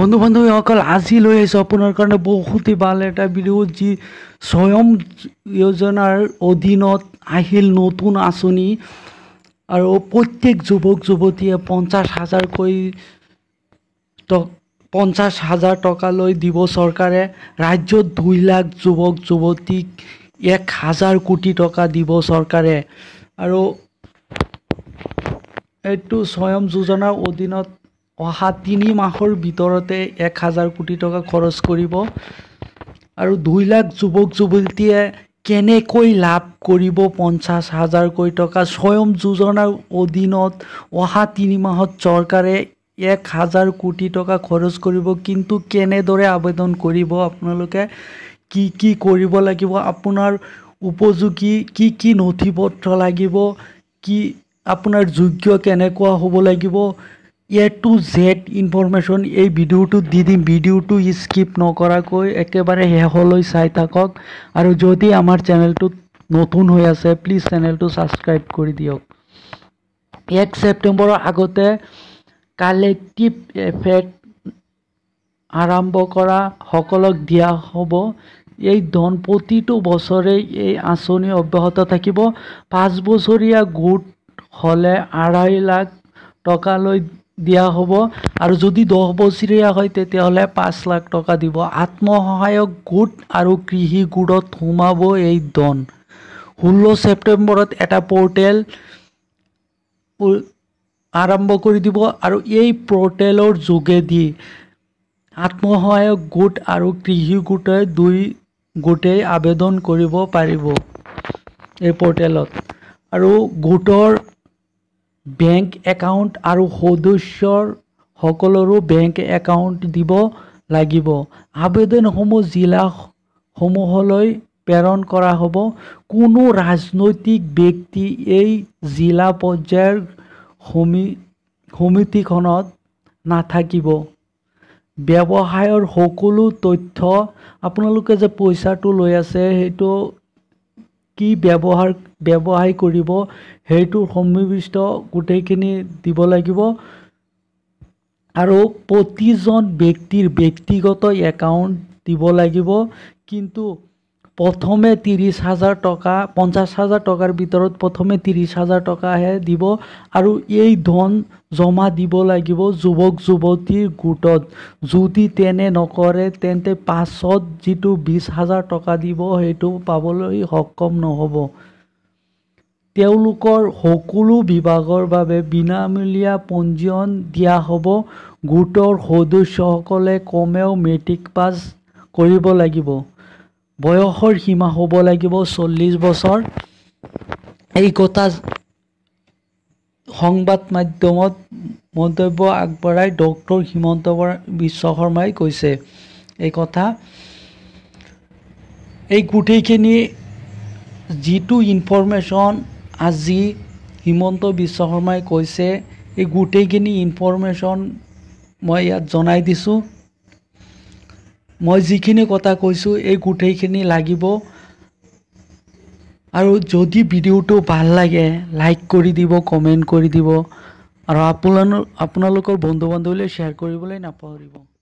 बंधु बान्धवी सकल आज लैस अपनार कारण बहुत ही भल एट भिडिओ जी स्वयं योजनार अधीन आहिल नतुन आँचनी और प्रत्येक युवक युवती 50,000 टका लो सरकार राज्य 2 लाख युवक युवतीक 1,000 कोटी टका दिव सरकार और यू स्वयं योजनार अधीन अहा 3 माहर भरते 1,000 कोटी टका खरच करिब और 2 लाख युवक युवती केनेकै लाभ करिब 50,000 कोटी टका स्वयं योजनार अधीन अहा 3 माहत सरकारे 1,000 कोटी टका खरच करिब किन्तु केनेदरे आवेदन करिब आपनालोके की करिब लागिब आपनार उपयोगी की नथिपत्र लागिब की आपनार योग्य केनेकुवा होब लागिब ए टू जेड इनफरमेशन ये भिडिओ दी दीम भिडिओ स्किप नक एके बारे शेषल चाहक और जो आमार चैनल नतून हो आसे प्लिज चैनल सबसक्राइब कर दियक। 1 सेप्टेम्बर आगते कलेक्टिव एफेक्ट आरम्भ करा सकलक दिया हब এই ধন প্রতিটো বছরে এই আঁচনি অব্যাহত থাকিব। 5 বছৰীয়া গোট হলে 2.5 লাখ টকা লৈ দিয়া হব আৰু যদি 10 বছৰীয়া হয় তেতিয়াহলে 5 লাখ টকা দিব। আত্মসহায়ক গোট আৰু কৃষি গোটত সোমাব এই ধন। 16 ছেপ্টেম্বৰত এটা পোর্টেল আৰম্ভ কৰি দিব আৰু এই পোর্টেলৰ যোগেদি आत्मसहायक गोट और कृषि गोटे 2 गोटे आवेदन करिब पारिब। ए पोर्टेलत और गोटर बैंक एकाउंट और सदस्यर सकलोरो बैंक एकाउंट दिब लागिब। आवेदन समूह जिला समूहलै प्रेरण करा हब। कोनो राजनैतिक व्यक्ति এই जिला पर्यायर समितिखনত नाथाकिब। व्यवसायर सकलो तथ्य आपनालोके जे पैसाटो लै आसे हेतु कि व्यवसाय करिब हेतु सन्निविष्ट गोटेइखिनि दिब लागिब और प्रतिजन व्यक्तिर व्यक्तिगत एकाउंट दिब लागिब। किन्तु प्रथमे 30,000 टका 50,000 टकार भितरत प्रथमे 30,000 टकाहे दिब और यह धन जमा दिब लागिब युवक युवतीर गोटत। यदि तेने नकरे तेन्ते पाছত जितु 20,000 टका दिब हेतु पाবলৈ सक्षम নহ'ब। তেওলোকৰ সকলো বিভাগৰ বাবে বিনামূলীয়া পঞ্জীয়ন দিয়া হ'ব। গোটৰ সদস্যসকলে কমেও মেট্ৰিক পাছ কৰিব লাগিব। बयसर सीमा हब लागिब 40 बछर। एई कथा संबाद माध्यमत मंतव्य आगबढ़ाई डॉक्टर हिमंत बिश्व शर्माई कैसे एई कथा एई गोटेइखिनि जितु इनफरमेशन आजि हिमंत बिश्व शर्माई कैसे एई गोटेइखिनि इनफरमेशन मैं इयात जनाई दिसुँ। मैं जिखिनि कथा कैसो ये गोटेखिनि लागिब और जदि भिडिओ भल लगे लाइक कर दी कमेन्ट कर दी और आपलोकर बंधु बान्धवीले शेयर करबले नापाहरिब।